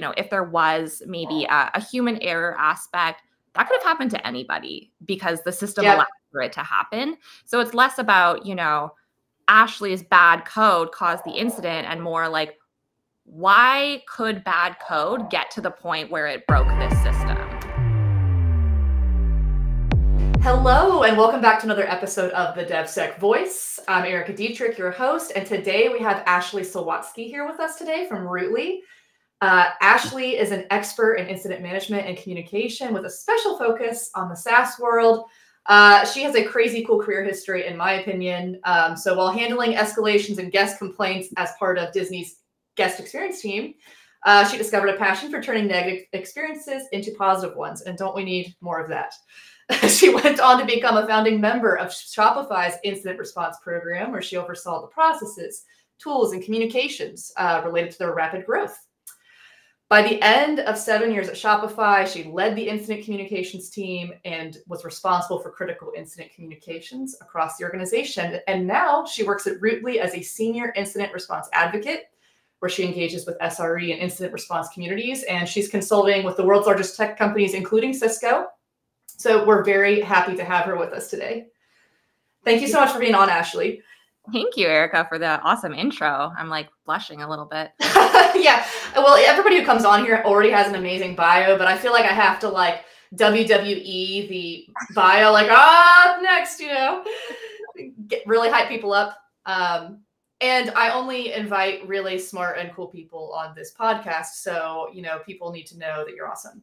know, if there was maybe a human error aspect, that could have happened to anybody because the system allowed for it to happen. So it's less about, you know, Ashley's bad code caused the incident and more like, why could bad code get to the point where it broke this system? Hello, and welcome back to another episode of the DevSec Voice. I'm Erica Dietrich, your host, and today we have Ashley Sawatsky here with us today from Rootly. Ashley is an expert in incident management and communication with a special focus on the SaaS world. She has a crazy cool career history, in my opinion. So while handling escalations and guest complaints as part of Disney's guest experience team, she discovered a passion for turning negative experiences into positive ones. And don't we need more of that? She went on to become a founding member of Shopify's incident response program, where she oversaw the processes, tools, and communications related to their rapid growth. By the end of 7 years at Shopify, she led the incident communications team and was responsible for critical incident communications across the organization. And now she works at Rootly as a senior incident response advocate, where she engages with SRE and incident response communities. And she's consulting with the world's largest tech companies, including Cisco. So we're very happy to have her with us today. Thank you so much for being on, Ashley. Thank you, Erica, for the awesome intro. I'm like blushing a little bit. Yeah. Well, everybody who comes on here already has an amazing bio, but I feel like I have to like WWE the bio, like, ah, next, you know, really hype people up. And I only invite really smart and cool people on this podcast. So, you know, people need to know that you're awesome.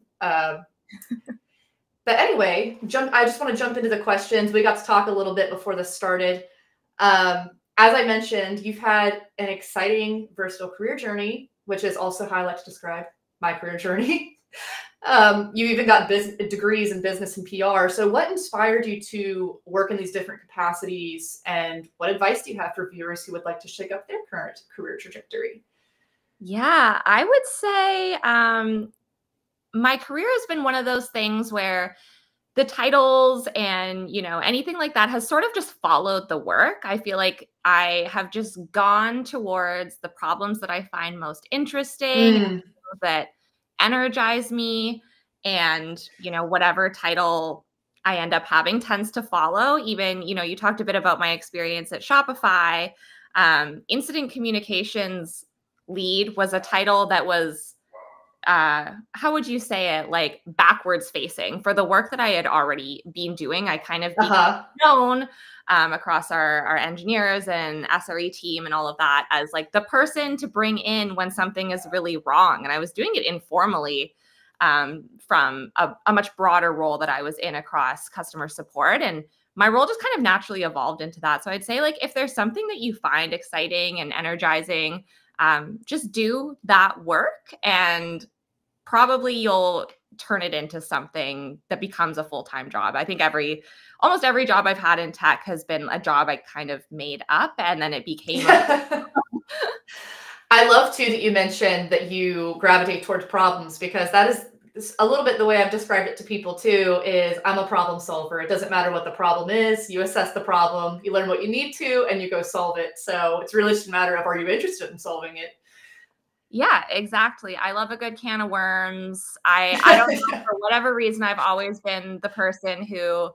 But anyway, I just want to jump into the questions. We got to talk a little bit before this started. As I mentioned, you've had an exciting, versatile career journey, which is also how I like to describe my career journey. You even got degrees in business and PR. So what inspired you to work in these different capacities? And what advice do you have for viewers who would like to shake up their current career trajectory? Yeah, I would say my career has been one of those things where the titles and, you know, anything like that has sort of just followed the work. I feel like I have just gone towards the problems that I find most interesting, that energize me, and, you know, whatever title I end up having tends to follow. Even, you know, you talked a bit about my experience at Shopify. Incident communications lead was a title that was, how would you say it, like backwards facing for the work that I had already been doing. I kind of became known across our engineers and SRE team and all of that as like the person to bring in when something is really wrong. And I was doing it informally from a much broader role that I was in across customer support. And my role just kind of naturally evolved into that. So I'd say like if there's something that you find exciting and energizing, just do that work and probably you'll turn it into something that becomes a full-time job. I think almost every job I've had in tech has been a job I kind of made up and then it became. I love too that you mentioned that you gravitate towards problems, because that is a little bit the way I've described it to people too, is I'm a problem solver. It doesn't matter what the problem is. You assess the problem, you learn what you need to, and you go solve it. So it's really just a matter of, are you interested in solving it? Yeah, exactly. I love a good can of worms. I don't know, for whatever reason, I've always been the person who,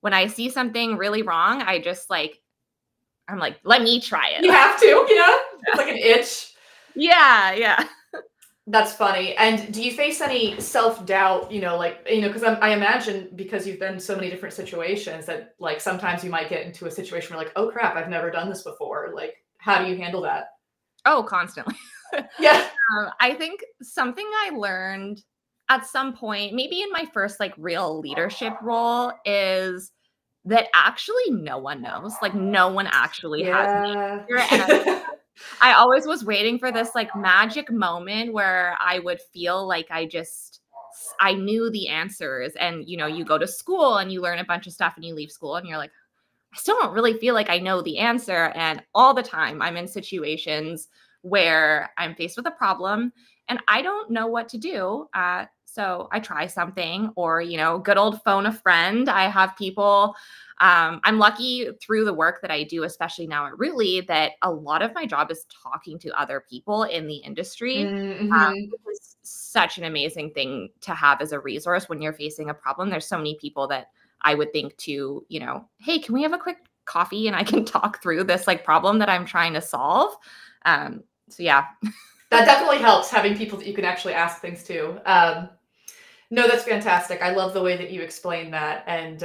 when I see something really wrong, I just like, I'm like, let me try it. You have to, yeah. It's like an itch. Yeah, yeah. That's funny. And do you face any self-doubt, because I imagine because you've been in so many different situations that like sometimes you might get into a situation where like, oh crap, I've never done this before. Like, how do you handle that? Oh, constantly. Yeah. I think something I learned at some point, maybe in my first like real leadership role, is that actually no one knows. Like no one actually has an answer. I always was waiting for this like magic moment where I would feel like I knew the answers. And, you know, you go to school and you learn a bunch of stuff and you leave school and you're like, I still don't really feel like I know the answer. And all the time I'm in situations where I'm faced with a problem and I don't know what to do. So I try something, or, you know, good old phone a friend. I have people, I'm lucky through the work that I do, especially now at Rootly, that a lot of my job is talking to other people in the industry. Mm-hmm. It's such an amazing thing to have as a resource when you're facing a problem. There's so many people that I would think to, you know, hey, can we have a quick coffee and I can talk through this like problem that I'm trying to solve. So yeah. That definitely helps, having people that you can actually ask things to. No, that's fantastic. I love the way that you explain that. And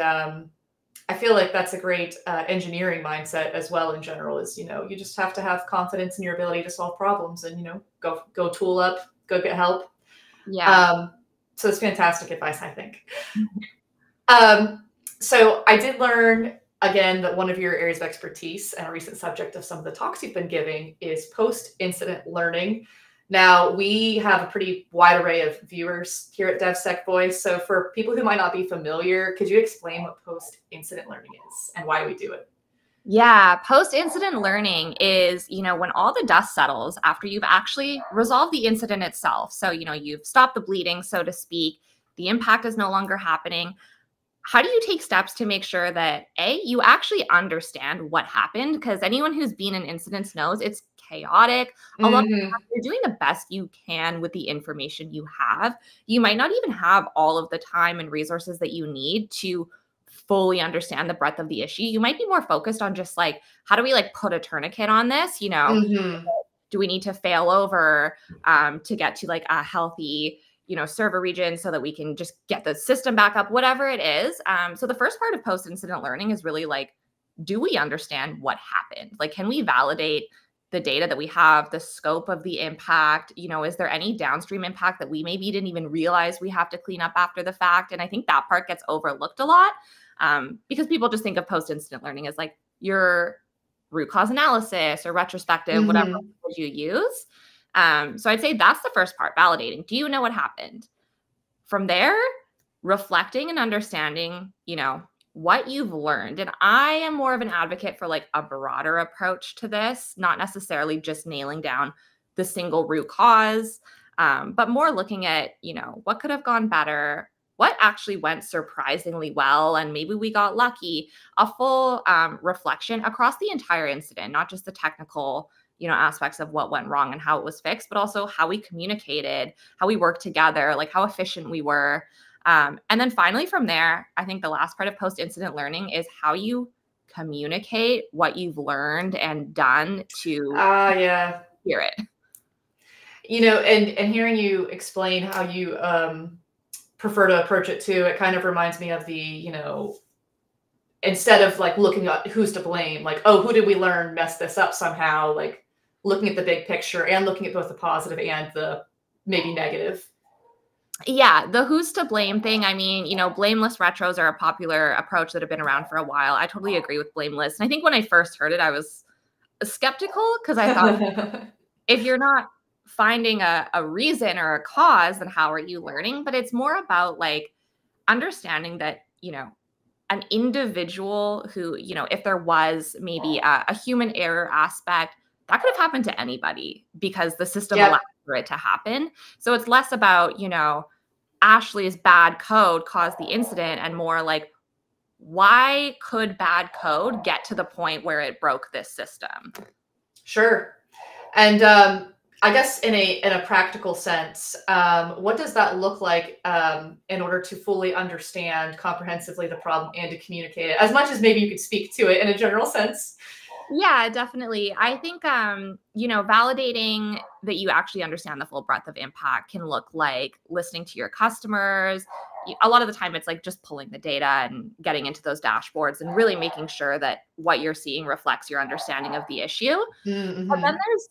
I feel like that's a great engineering mindset as well in general, is, you know, you just have to have confidence in your ability to solve problems and, you know, go tool up, go get help. Yeah. So it's fantastic advice, I think. So I did learn, again, that one of your areas of expertise and a recent subject of some of the talks you've been giving is post-incident learning. Now, we have a pretty wide array of viewers here at DevSec Voice. So for people who might not be familiar, could you explain what post-incident learning is and why we do it? Yeah, post-incident learning is, you know, when all the dust settles after you've actually resolved the incident itself. So, you know, you've stopped the bleeding, so to speak. The impact is no longer happening. How do you take steps to make sure that, A, you actually understand what happened? Because anyone who's been in incidents knows it's chaotic. A lot of the time, you're doing the best you can with the information you have. You might not even have all of the time and resources that you need to fully understand the breadth of the issue. You might be more focused on just like, how do we like put a tourniquet on this? You know, do we need to fail over to get to like a healthy, you know, server region so that we can just get the system back up, whatever it is. So the first part of post-incident learning is really like, do we understand what happened? Like, can we validate the data that we have, the scope of the impact? You know, is there any downstream impact that we maybe didn't even realize we have to clean up after the fact? And I think that part gets overlooked a lot because people just think of post-incident learning as like your root cause analysis or retrospective, whatever you use. So I'd say that's the first part, validating. Do you know what happened? From there, reflecting and understanding, you know, what you've learned. And I am more of an advocate for like a broader approach to this, not necessarily just nailing down the single root cause, but more looking at, you know, what could have gone better, what actually went surprisingly well, and maybe we got lucky. A full reflection across the entire incident, not just the technical, you know, aspects of what went wrong and how it was fixed, but also how we communicated, how we worked together, like how efficient we were. And then finally from there, I think the last part of post-incident learning is how you communicate what you've learned and done to hear it. You know, and hearing you explain how you prefer to approach it too, it kind of reminds me of the, you know, instead of like looking at who's to blame, like, oh, who did we learn messed this up somehow? Like looking at the big picture and looking at both the positive and the maybe negative. Yeah, the who's to blame thing. I mean, you know, blameless retros are a popular approach that have been around for a while. I totally agree with blameless. And I think when I first heard it, I was skeptical because I thought if you're not finding a reason or a cause, then how are you learning? But it's more about like understanding that, you know, an individual who, you know, if there was maybe a human error aspect, that could have happened to anybody because the system allowed for it to happen. So it's less about, you know, Ashley's bad code caused the incident and more like, why could bad code get to the point where it broke this system? Sure. And I guess in a practical sense, what does that look like in order to fully understand comprehensively the problem and to communicate it as much as maybe you could speak to it in a general sense? Yeah, definitely. I think, you know, validating that you actually understand the full breadth of impact can look like listening to your customers. A lot of the time it's like just pulling the data and getting into those dashboards and really making sure that what you're seeing reflects your understanding of the issue. But then there's,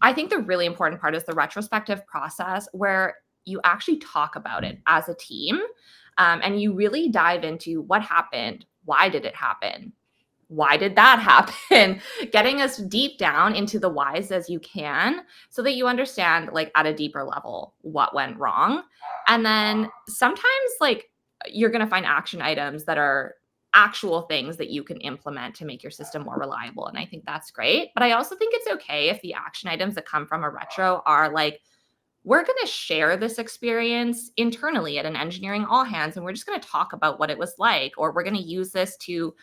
I think the really important part is the retrospective process where you actually talk about it as a team and you really dive into what happened, why did it happen, why did that happen, getting as deep down into the whys as you can so that you understand like at a deeper level what went wrong. And then sometimes like you're going to find action items that are actual things that you can implement to make your system more reliable. And I think that's great. But I also think it's okay if the action items that come from a retro are like we're going to share this experience internally at an engineering all hands, and we're just going to talk about what it was like, or we're going to use this to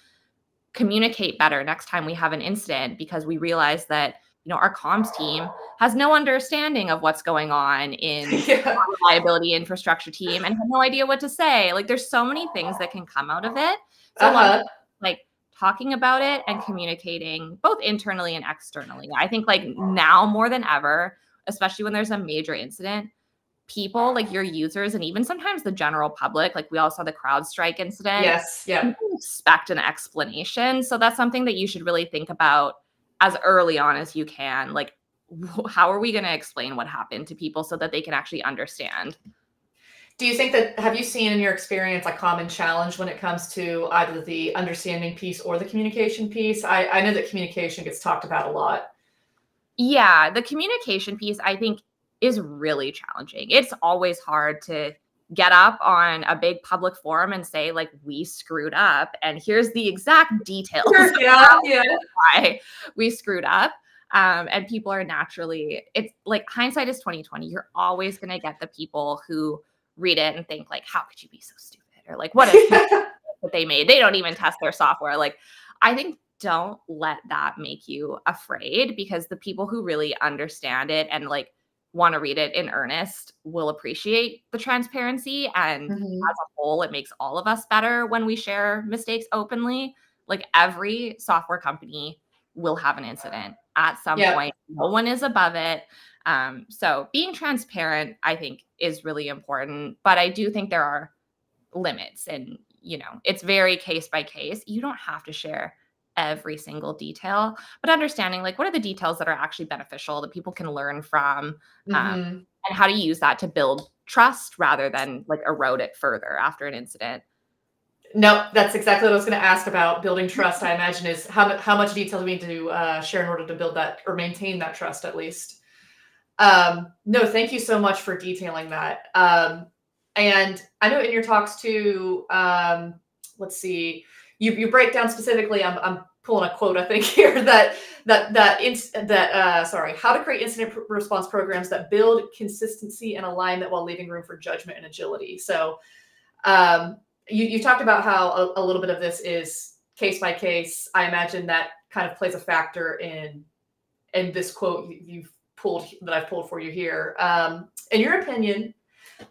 communicate better next time we have an incident, because we realize that, you know, our comms team has no understanding of what's going on in our reliability infrastructure team and have no idea what to say. Like, there's so many things that can come out of it. So like talking about it and communicating both internally and externally. I think like now more than ever, especially when there's a major incident, people like your users and even sometimes the general public, like we all saw the CrowdStrike incident. Yes. Yeah. Expect an explanation. So that's something that you should really think about as early on as you can. Like, how are we going to explain what happened to people so that they can actually understand? Do you think that, have you seen in your experience a common challenge when it comes to either the understanding piece or the communication piece? I know that communication gets talked about a lot. Yeah, the communication piece, I think, is really challenging. It's always hard to get up on a big public forum and say, like, we screwed up and here's the exact details. Why we screwed up. And people are naturally, it's like hindsight is 20/20. You're always going to get the people who read it and think like, how could you be so stupid? Or like, what is that they made? They don't even test their software. Like, I think don't let that make you afraid, because the people who really understand it and like want to read it in earnest will appreciate the transparency. And as a whole, it makes all of us better when we share mistakes openly. Like, every software company will have an incident at some point. No one is above it. So being transparent, I think, is really important. But I do think there are limits, and, you know, it's very case by case. You don't have to share every single detail, but understanding like what are the details that are actually beneficial that people can learn from, and how to use that to build trust rather than like erode it further after an incident. No, that's exactly what I was going to ask about building trust. I imagine is how much detail do we need to share in order to build that or maintain that trust at least. No, thank you so much for detailing that. And I know in your talks too, let's see, you break down specifically, I'm pulling a quote, I think here, how to create incident response programs that build consistency and alignment while leaving room for judgment and agility. So you talked about how a little bit of this is case by case. I imagine that kind of plays a factor in this quote you've pulled, that I've pulled for you here. In your opinion,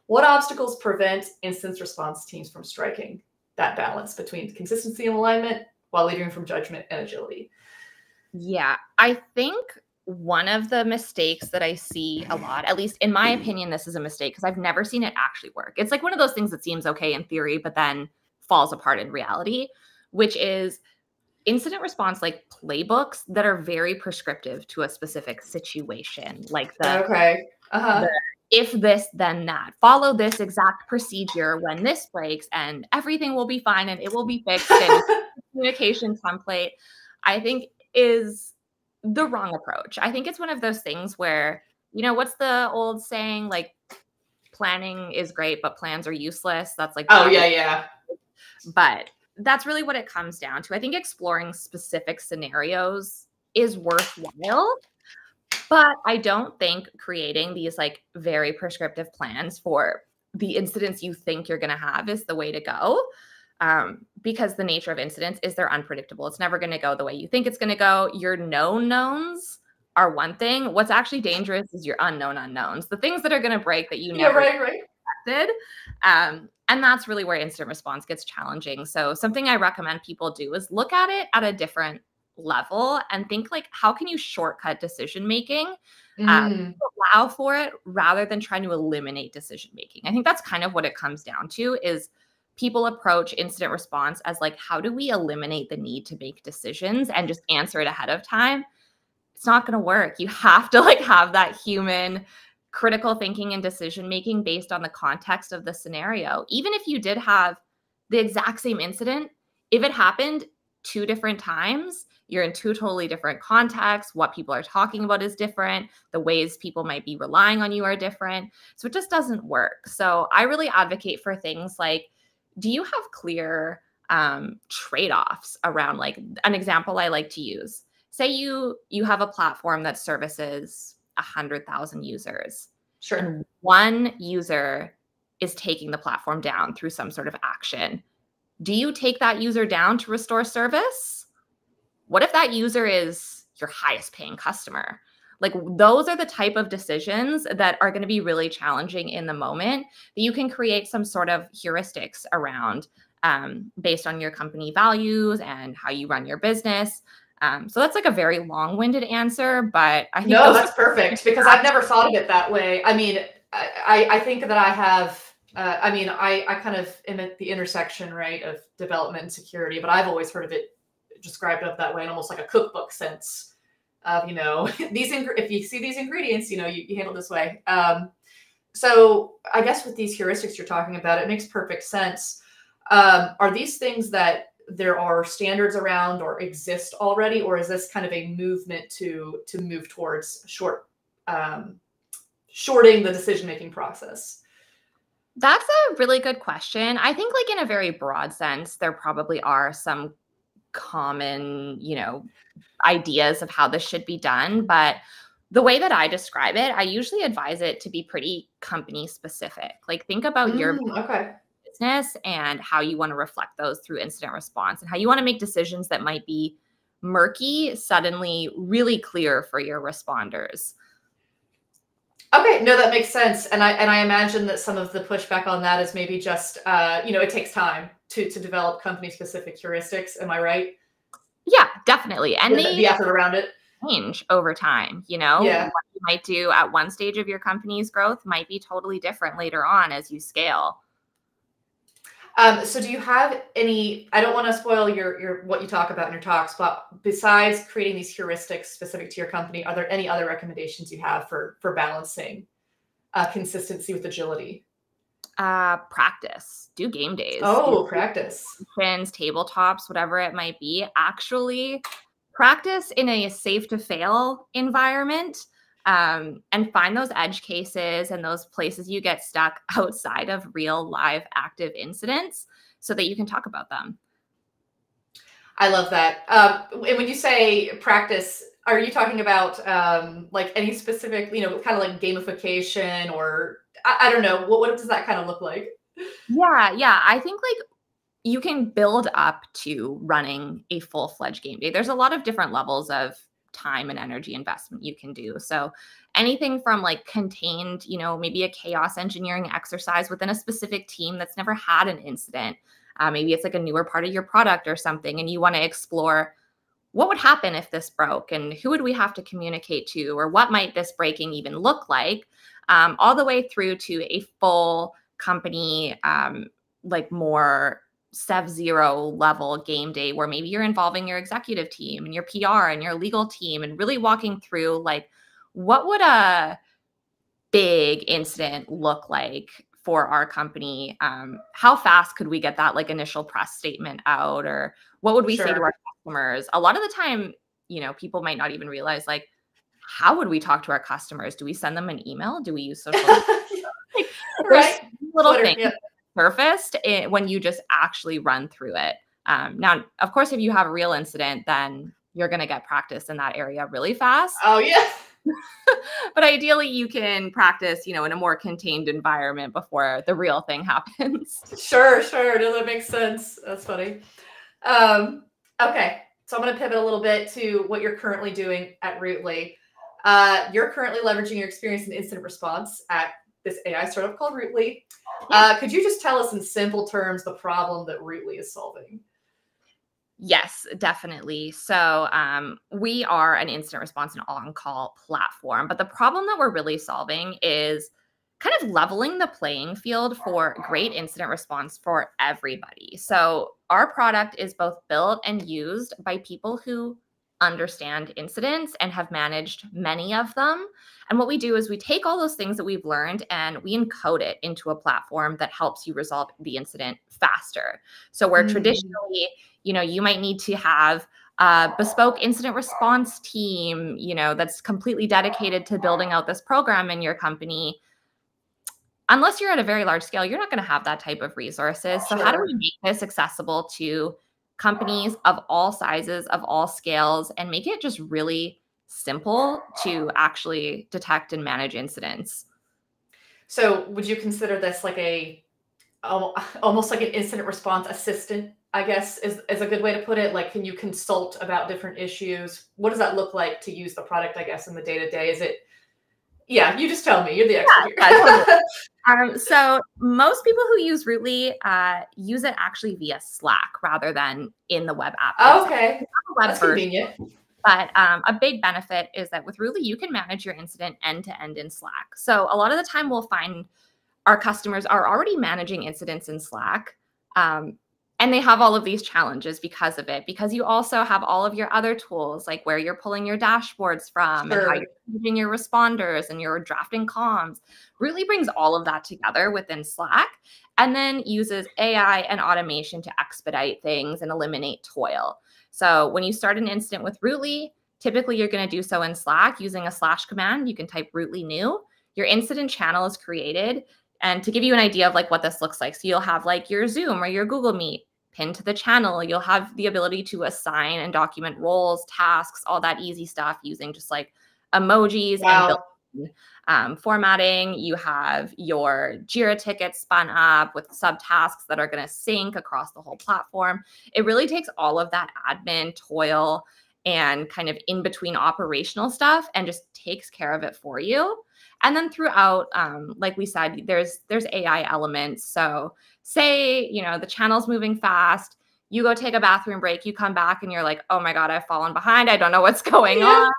what obstacles prevent incident response teams from striking that balance between consistency and alignment while leaving from judgment and agility? Yeah, I think one of the mistakes that I see a lot, at least in my opinion, this is a mistake because I've never seen it actually work. It's like one of those things that seems okay in theory, but then falls apart in reality, which is incident response, like playbooks that are very prescriptive to a specific situation. Like the, the if this, then that. Follow this exact procedure when this breaks and everything will be fine and it will be fixed. And communication template, I think, is the wrong approach. I think it's one of those things where, you know, what's the old saying? Like, planning is great, but plans are useless. That's like, but that's really what it comes down to. I think exploring specific scenarios is worthwhile. But I don't think creating these like very prescriptive plans for the incidents you think you're going to have is the way to go, because the nature of incidents is they're unpredictable. It's never going to go the way you think it's going to go. Your known knowns are one thing. What's actually dangerous is your unknown unknowns, the things that are going to break that you never expected. And that's really where incident response gets challenging. So something I recommend people do is look at it at a different level and think like, how can you shortcut decision making, allow for it rather than trying to eliminate decision making? I think that's kind of what it comes down to, is people approach incident response as like, how do we eliminate the need to make decisions and just answer it ahead of time? It's not going to work. You have to like have that human critical thinking and decision making based on the context of the scenario. Even if you did have the exact same incident, if it happened two different times, you're in two totally different contexts. What people are talking about is different. The ways people might be relying on you are different. So it just doesn't work. So I really advocate for things like, do you have clear trade-offs around, like, an example I like to use? Say you have a platform that services 100,000 users. Sure. And one user is taking the platform down through some sort of action. Do you take that user down to restore service? What if that user is your highest paying customer? Like, those are the type of decisions that are going to be really challenging in the moment, that you can create some sort of heuristics around based on your company values and how you run your business. So that's like a very long-winded answer, but I think— No, that's perfect, because I've never thought of it that way. I mean, I think that I have, I mean, I kind of am at the intersection, right, of development and security, but I've always heard of it described up that way in almost like a cookbook sense. You know, these if you see these ingredients, you know, you handle this way. So I guess with these heuristics you're talking about, it makes perfect sense. Are these things that there are standards around or exist already, or is this kind of a movement to move towards shorting the decision-making process? That's a really good question. I think, like, in a very broad sense, there probably are some common, you know, ideas of how this should be done. But the way that I describe it, I usually advise it to be pretty company specific. Like, think about your business and how you want to reflect those through incident response, and how you want to make decisions that might be murky suddenly really clear for your responders. Okay, no, that makes sense. And I imagine that some of the pushback on that is maybe just, you know, it takes time to develop company-specific heuristics. Am I right? Yeah, definitely. And the effort around it change over time, you know? Yeah. What you might do at one stage of your company's growth might be totally different later on as you scale. So do you have any, I don't want to spoil your what you talk about in your talks, but besides creating these heuristics specific to your company, are there any other recommendations you have for balancing consistency with agility? Practice. Do game days. Oh, practice. Friends, tabletops, whatever it might be. Actually practice in a safe to fail environment. And find those edge cases and those places you get stuck outside of real, live, active incidents so that you can talk about them. I love that. And when you say practice, are you talking about like any specific, you know, kind of like gamification or I don't know, what does that kind of look like? Yeah. I think, like, you can build up to running a full-fledged game day. There's a lot of different levels of time and energy investment you can do. So anything from, like, contained, you know, maybe a chaos engineering exercise within a specific team that's never had an incident. Maybe it's like a newer part of your product or something, and you want to explore what would happen if this broke and who would we have to communicate to, or what might this breaking even look like, all the way through to a full company, like, more SevZero level game day where maybe you're involving your executive team and your PR and your legal team and really walking through, like, what would a big incident look like for our company? How fast could we get that, like, initial press statement out, or what would we say to our customers? A lot of the time, you know, people might not even realize, like, how would we talk to our customers? Do we send them an email? Do we use social media? Like, right? Little things. Yeah. Surfaced when you just actually run through it. Now, of course, if you have a real incident, then you're going to get practice in that area really fast. Oh, yeah. But ideally, you can practice, you know, in a more contained environment before the real thing happens. Sure. No, that makes sense. That's funny. Okay. So I'm going to pivot a little bit to what you're currently doing at Rootly. You're currently leveraging your experience in incident response at this AI startup called Rootly. Could you just tell us in simple terms the problem that Rootly is solving? Yes, definitely. So we are an incident response and on-call platform, but the problem that we're really solving is kind of leveling the playing field for great incident response for everybody. So our product is both built and used by people who understand incidents and have managed many of them. And what we do is we take all those things that we've learned and we encode it into a platform that helps you resolve the incident faster. So where traditionally, you know, you might need to have a bespoke incident response team, you know, that's completely dedicated to building out this program in your company. Unless you're at a very large scale, you're not going to have that type of resources. So how do we make this accessible to companies of all sizes, of all scales, and make it just really simple to actually detect and manage incidents? So would you consider this like a, almost like an incident response assistant, I guess is a good way to put it? Like, can you consult about different issues? What does that look like to use the product, I guess, in the day-to-day? Is it, yeah, you just tell me, you're the expert. Yeah, totally. So most people who use Rootly use it actually via Slack rather than in the web app. Oh, okay. That's convenient. But a big benefit is that with Rootly, you can manage your incident end-to-end in Slack. So a lot of the time we'll find our customers are already managing incidents in Slack, and they have all of these challenges because of it, because you also have all of your other tools, like where you're pulling your dashboards from, sure, and how you're managing your responders and you're drafting comms. Rootly brings all of that together within Slack and then uses AI and automation to expedite things and eliminate toil. So when you start an incident with Rootly, typically you're going to do so in Slack using a / command. You can type Rootly new. Your incident channel is created. And to give you an idea of like what this looks like, so you'll have like your Zoom or your Google Meet pinned to the channel. You'll have the ability to assign and document roles, tasks, all that easy stuff using just like emojis, wow, and built-in formatting. You have your JIRA tickets spun up with subtasks that are going to sync across the whole platform. It really takes all of that admin toil and kind of in-between operational stuff and just takes care of it for you. And then throughout, like we said, there's AI elements. So say, you know, the channel's moving fast, you go take a bathroom break, you come back and you're like, oh my God, I've fallen behind. I don't know what's going on.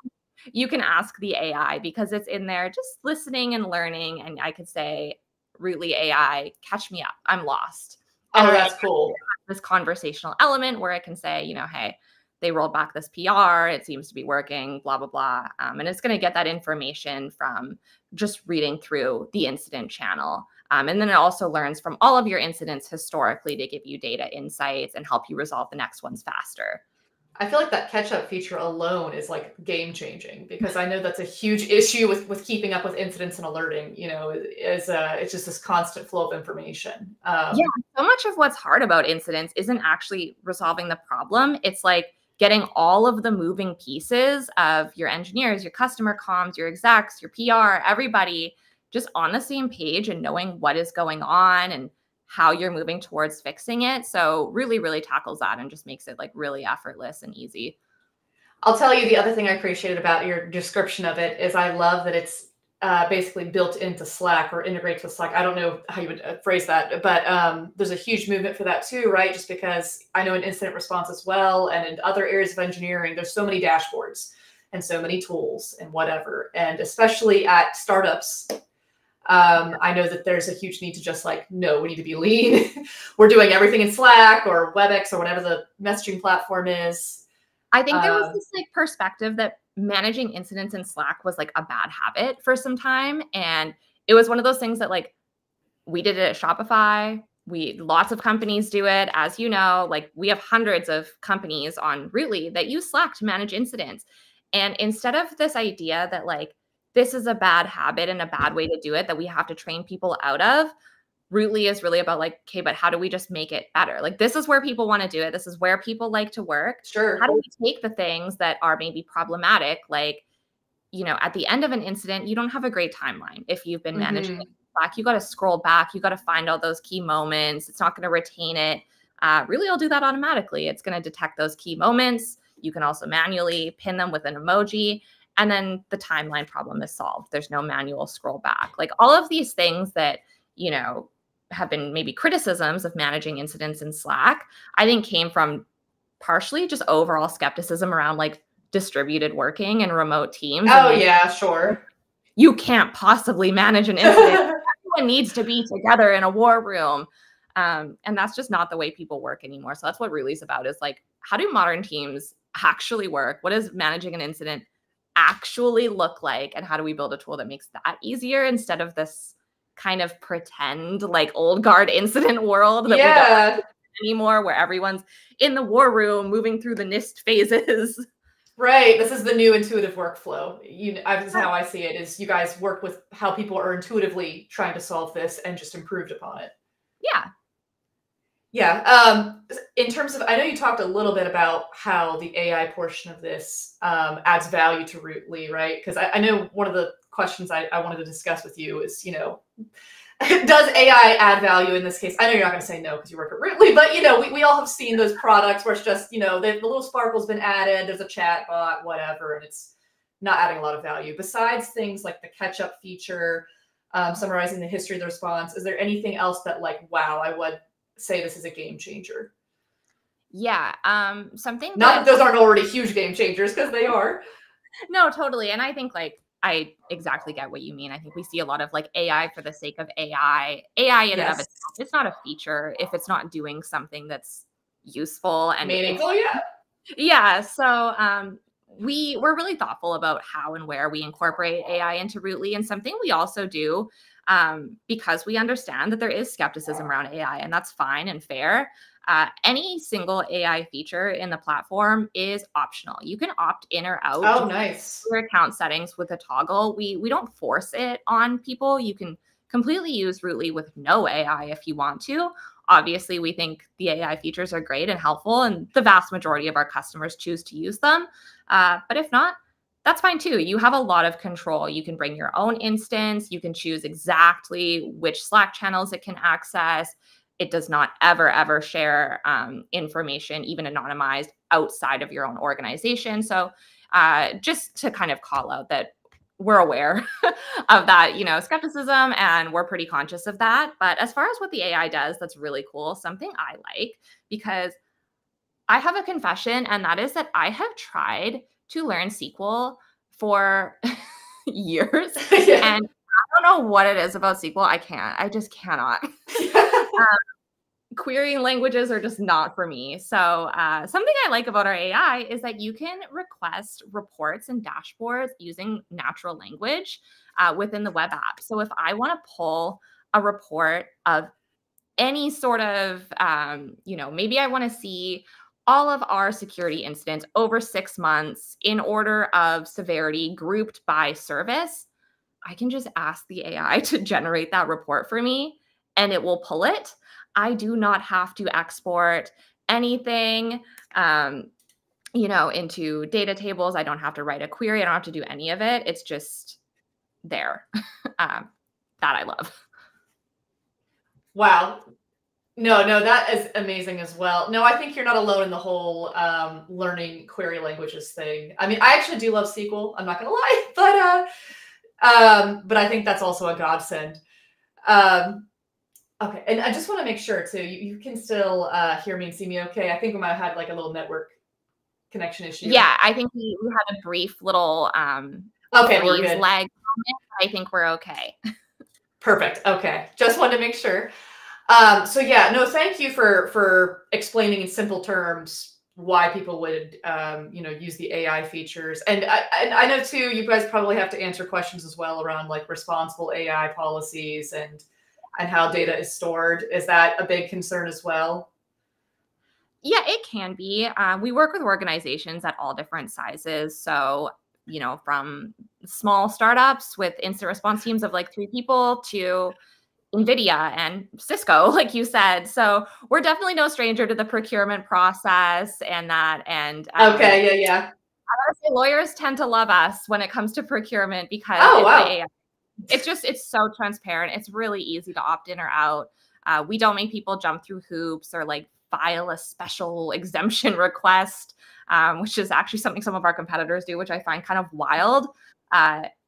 You can ask the AI because it's in there just listening and learning. And I could say, Rootly AI, catch me up. I'm lost. And oh, that's cool. This conversational element where I can say, you know, hey, they rolled back this PR. It seems to be working, blah, blah, blah. And it's going to get that information from just reading through the incident channel. And then it also learns from all of your incidents historically to give you data insights and help you resolve the next ones faster. I feel like that catch-up feature alone is like game-changing, because I know that's a huge issue with keeping up with incidents and alerting. You know, it's just this constant flow of information. Yeah, so much of what's hard about incidents isn't actually resolving the problem. It's like getting all of the moving pieces of your engineers, your customer comms, your execs, your PR, everybody just on the same page and knowing what is going on and how you're moving towards fixing it. So Rootly really tackles that and just makes it like really effortless and easy. I'll tell you the other thing I appreciated about your description of it is I love that it's basically built into Slack or integrates with Slack. I don't know how you would phrase that, but there's a huge movement for that too, right? Just because I know in incident response as well, and in other areas of engineering, there's so many dashboards and so many tools and whatever. And especially at startups, I know that there's a huge need to just like, no, we need to be lean. We're doing everything in Slack or WebEx or whatever the messaging platform is. I think there was this like perspective that managing incidents in Slack was like a bad habit for some time. And it was one of those things that like, we did it at Shopify. Lots of companies do it. As you know, like we have hundreds of companies on Rootly that use Slack to manage incidents. And instead of this idea that like, this is a bad habit and a bad way to do it that we have to train people out of, Rootly is really about like, okay, but how do we just make it better? Like, this is where people want to do it. This is where people like to work. Sure. How do we take the things that are maybe problematic? Like, you know, at the end of an incident, you don't have a great timeline. If you've been managing Slack, you got to scroll back. You got to find all those key moments. It's not going to retain it. Rootly will do that automatically. It's going to detect those key moments. You can also manually pin them with an emoji. And then the timeline problem is solved. There's no manual scroll back. Like all of these things that, you know, have been maybe criticisms of managing incidents in Slack, I think came from partially just overall skepticism around like distributed working and remote teams. Oh, and, like, yeah, sure. You can't possibly manage an incident. Everyone needs to be together in a war room. And that's just not the way people work anymore. So that's what Rootly's about, is like, how do modern teams actually work? What is managing an incident actually look like, and how do we build a tool that makes that easier instead of this kind of pretend like old guard incident world that we don't anymore, where everyone's in the war room moving through the NIST phases. Right. This is the new intuitive workflow. This is how I see it, is you guys work with how people are intuitively trying to solve this and just improved upon it. Yeah. Yeah. In terms of, I know you talked a little bit about how the AI portion of this adds value to Rootly, right? Because I know one of the questions I wanted to discuss with you is, you know, does AI add value in this case? I know you're not going to say no because you work at Rootly, but, you know, we all have seen those products where it's just, you know, the little sparkle's been added, there's a chat bot, whatever, and it's not adding a lot of value. Besides things like the catch-up feature, summarizing the history of the response, is there anything else that, like, wow, I would say this is a game changer? Yeah, something. Not that those aren't already huge game changers, because they are. No, totally. And I think, like, I exactly get what you mean. I think we see a lot of, like, AI for the sake of AI. AI in and of itself, it's not a feature if it's not doing something that's useful and meaningful. Yeah. Yeah. So we're really thoughtful about how and where we incorporate AI into Rootly. And something we also do, because we understand that there is skepticism around AI, and that's fine and fair. Any single AI feature in the platform is optional. You can opt in or out. Oh, nice. Your account settings with a toggle. We don't force it on people. You can completely use Rootly with no AI if you want to. Obviously, we think the AI features are great and helpful, and the vast majority of our customers choose to use them. But if not, that's fine too. You have a lot of control. You can bring your own instance. You can choose exactly which Slack channels it can access. It does not ever, ever share information, even anonymized, outside of your own organization. So just to kind of call out that we're aware of that, you know, skepticism, and we're pretty conscious of that. But as far as what the AI does, that's really cool. Something I like, because I have a confession, and that is that I have tried to learn SQL for years. And I don't know what it is about SQL. I can't. I just cannot. Querying languages are just not for me. So something I like about our AI is that you can request reports and dashboards using natural language within the web app. So if I want to pull a report of any sort of, you know, maybe I want to see all of our security incidents over 6 months in order of severity grouped by service, I can just ask the AI to generate that report for me, and it will pull it. I do not have to export anything, you know, into data tables. I don't have to write a query. I don't have to do any of it. It's just there. That I love. Wow. No, that is amazing as well. No, I think you're not alone in the whole learning query languages thing. I mean, I actually do love SQL. I'm not going to lie, but I think that's also a godsend. Okay, and I just want to make sure too, you can still hear me and see me okay. I think we might have had like a little network connection issue. Yeah, I think we had a brief little lag moment. I think we're okay. Perfect. Okay, just wanted to make sure. So yeah, no, thank you for explaining in simple terms why people would you know, use the AI features. And I know too, you guys probably have to answer questions as well around like responsible AI policies and how data is stored. Is that a big concern as well? Yeah, it can be. We work with organizations at all different sizes. So, you know, from small startups with instant response teams of like 3 people to Nvidia and Cisco, like you said. So we're definitely no stranger to the procurement process and that. And I would say lawyers tend to love us when it comes to procurement, because it's so transparent. It's really easy to opt in or out. We don't make people jump through hoops or like file a special exemption request, which is actually something some of our competitors do, which I find kind of wild.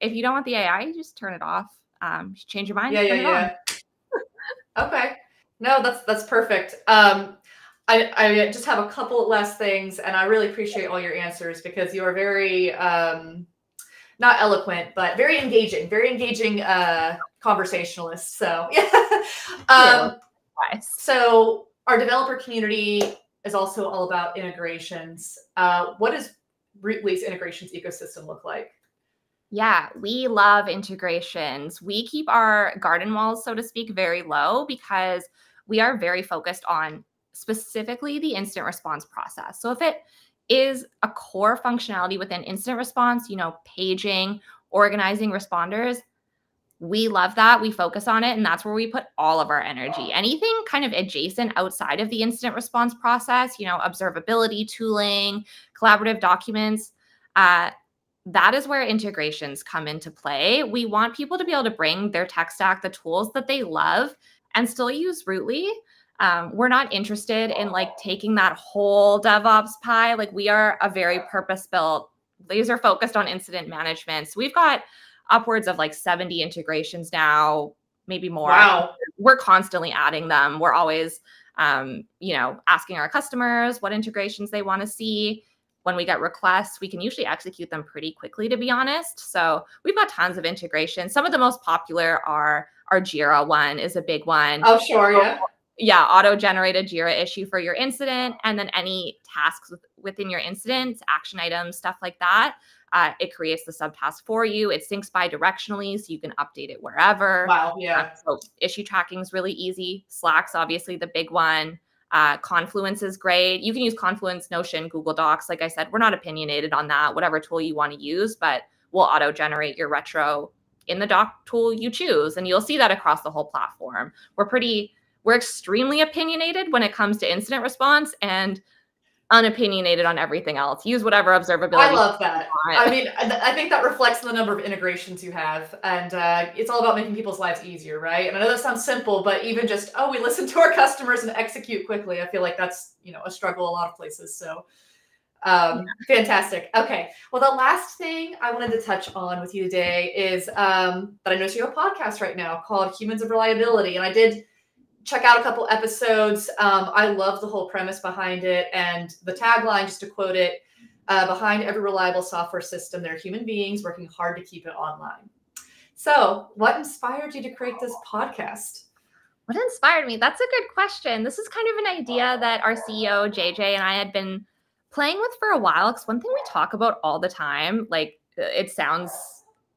If you don't want the AI, you just turn it off. Change your mind. Yeah. Okay. No, that's perfect. I just have a couple last things, and I really appreciate all your answers, because you are very, not eloquent, but very engaging conversationalist. So, yeah. So our developer community is also all about integrations. What does Rootly's integrations ecosystem look like? Yeah, we love integrations. We keep our garden walls, so to speak, very low, because we are very focused on specifically the instant response process. So if it is a core functionality within instant response, you know, paging, organizing responders, we love that. We focus on it, and that's where we put all of our energy. Anything kind of adjacent outside of the instant response process, you know, observability, tooling, collaborative documents, that is where integrations come into play. We want people to be able to bring their tech stack, the tools that they love, and still use Rootly. We're not interested in like taking that whole DevOps pie. Like, we are a very purpose-built, laser-focused on incident management. So we've got upwards of like 70 integrations now, maybe more. Wow. We're constantly adding them. We're always, you know, asking our customers what integrations they want to see. When we get requests, we can usually execute them pretty quickly, to be honest. So we've got tons of integrations. Some of the most popular are our JIRA one is a big one. Oh, sure, yeah. Yeah, auto-generated JIRA issue for your incident, and then any tasks within your incidents, action items, stuff like that. It creates the subtask for you. It syncs bi-directionally, so you can update it wherever. Wow, yeah. So issue tracking is really easy. Slack's obviously the big one. Confluence is great. You can use Confluence, Notion, Google Docs. Like I said, we're not opinionated on that. Whatever tool you want to use, but we'll auto-generate your retro in the doc tool you choose, and you'll see that across the whole platform. We're extremely opinionated when it comes to incident response and unopinionated on everything else. Use whatever observability. I love that. You want. I mean, I think that reflects the number of integrations you have, and it's all about making people's lives easier, right? And I know that sounds simple, but even just, oh, we listen to our customers and execute quickly. I feel like that's, you know, a struggle a lot of places. So yeah. Fantastic. Okay. Well, the last thing I wanted to touch on with you today is that I noticed you have a podcast right now called Humans of Reliability, and I did check out a couple episodes. I love the whole premise behind it, and the tagline, just to quote it, behind every reliable software system, there are human beings working hard to keep it online. So what inspired you to create this podcast? What inspired me? That's a good question. This is kind of an idea that our CEO, JJ, and I had been playing with for a while. Because one thing we talk about all the time, like, it sounds,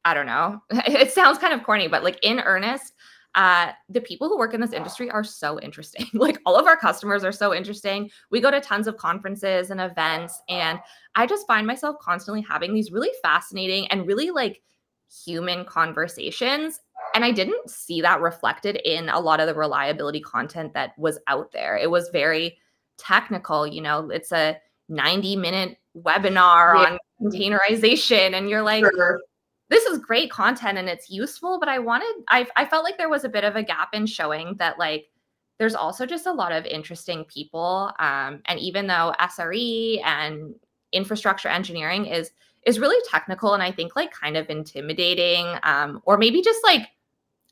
I don't know, it sounds kind of corny, but like, in earnest, the people who work in this industry are so interesting. Like, all of our customers are so interesting. We go to tons of conferences and events, and I just find myself constantly having these really fascinating and really like human conversations. And I didn't see that reflected in a lot of the reliability content that was out there. It was very technical. You know, it's a 90-minute webinar on containerization, and you're like, sure, this is great content and it's useful, but I felt like there was a bit of a gap in showing that, like, there's also just a lot of interesting people. And even though SRE and infrastructure engineering is really technical, and I think like kind of intimidating, or maybe just like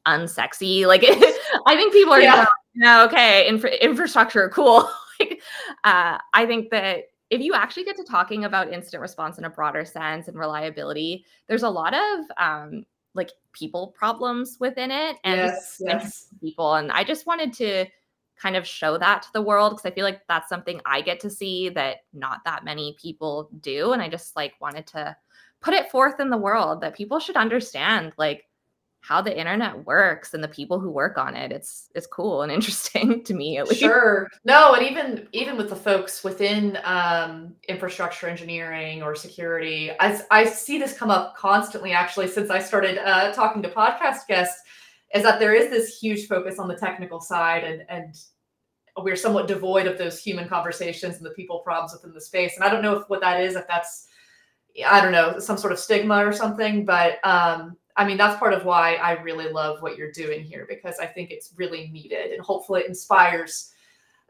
unsexy. Like, I think people are, yeah, you know, okay, infrastructure, cool. Like, I think that if you actually get to talking about incident response in a broader sense and reliability, there's a lot of like people problems within it, and yes. people. And I just wanted to kind of show that to the world, because I feel like that's something I get to see that not that many people do. And I just like wanted to put it forth in the world that people should understand, like, how the internet works and the people who work on it. It's cool and interesting to me, at least. Sure. No, and even with the folks within infrastructure engineering or security, I see this come up constantly, actually, since I started talking to podcast guests, is that there is this huge focus on the technical side, and we're somewhat devoid of those human conversations and the people problems within the space. And I don't know what that is, if that's, I don't know, some sort of stigma or something, but I mean, that's part of why I really love what you're doing here, because I think it's really needed, and hopefully it inspires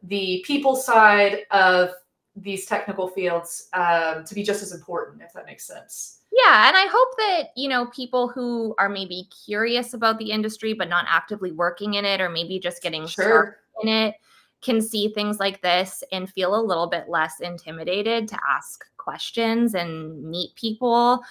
the people side of these technical fields to be just as important, if that makes sense. Yeah. And I hope that, you know, people who are maybe curious about the industry, but not actively working in it, or maybe just getting started in it, can see things like this and feel a little bit less intimidated to ask questions and meet people.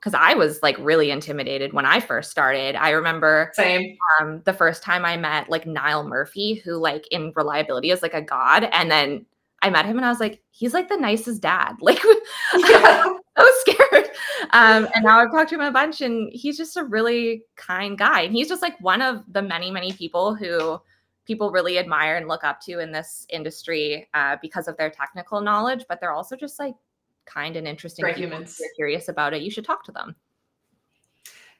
Because I was like really intimidated when I first started. I remember the first time I met like Niall Murphy, who like in reliability is like a god. And then I met him and I was like, he's like the nicest dad. Like, yeah. I was so scared. And now I've talked to him a bunch, and he's just a really kind guy. And he's just like one of the many, many people who people really admire and look up to in this industry because of their technical knowledge. But they're also just like kind and interesting humans. If you're curious about it, you should talk to them.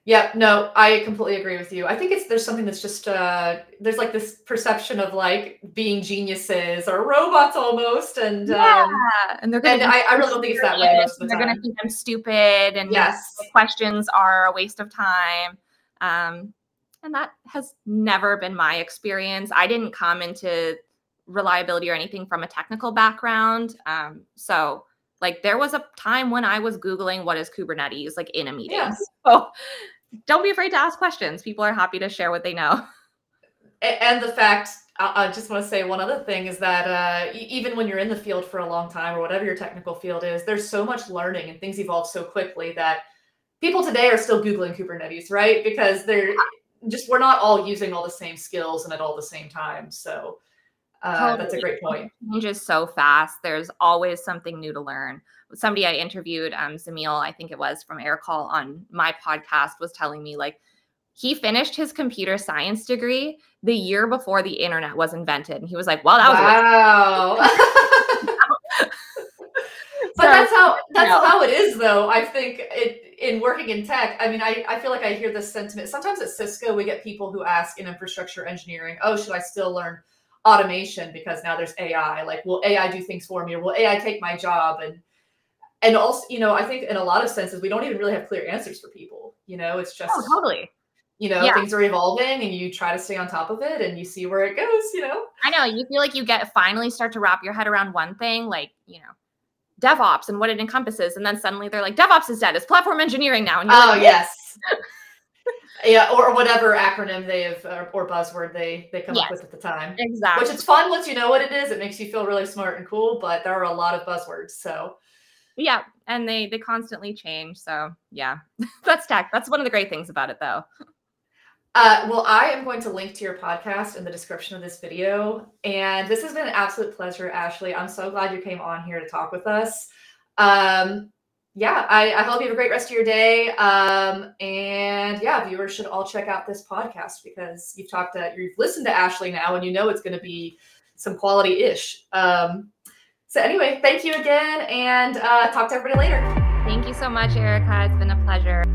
Yeah, no, I completely agree with you. I think there's something that's just, there's like this perception of like being geniuses or robots almost. And yeah, and they're going to, I really don't think it's that way most of the time. They're going to think I'm stupid and yes, the questions are a waste of time. And that has never been my experience. I didn't come into reliability or anything from a technical background. So like there was a time when I was Googling what is Kubernetes like in a meeting. Yeah. So don't be afraid to ask questions. People are happy to share what they know. And the fact, I just want to say one other thing is that even when you're in the field for a long time or whatever your technical field is, there's so much learning and things evolve so quickly that people today are still Googling Kubernetes, right? Because they're just, we're not all using all the same skills and at all the same time. So totally. That's a great point. It changes so fast. There's always something new to learn. Somebody I interviewed, Samil, I think it was from AirCall on my podcast, was telling me like he finished his computer science degree the year before the internet was invented. And he was like, well, that was wow. But so, that's how it is though. I think in working in tech, I mean, I feel like I hear this sentiment. Sometimes at Cisco, we get people who ask in infrastructure engineering, oh, should I still learn automation because now there's AI, like, will AI do things for me? Or will AI take my job? And also, you know, I think in a lot of senses, we don't even really have clear answers for people. You know, it's just, oh, totally. You know, yeah, things are evolving and you try to stay on top of it and you see where it goes, you know? I know, you feel like you finally start to wrap your head around one thing, like, you know, DevOps and what it encompasses. And then suddenly they're like, DevOps is dead. It's platform engineering now. And you're like, yes. Yeah, or whatever acronym they have or buzzword they come yes, up with at the time. Exactly. Which it's fun once you know what it is. It makes you feel really smart and cool, but there are a lot of buzzwords. So yeah, and they constantly change. So yeah, that's tech. That's one of the great things about it though. Well, I am going to link to your podcast in the description of this video. And this has been an absolute pleasure, Ashley. I'm so glad you came on here to talk with us. Yeah, I hope you have a great rest of your day. And yeah, viewers should all check out this podcast because you've listened to Ashley now and you know it's going to be some quality-ish. So anyway, thank you again and talk to everybody later. Thank you so much, Erica. It's been a pleasure.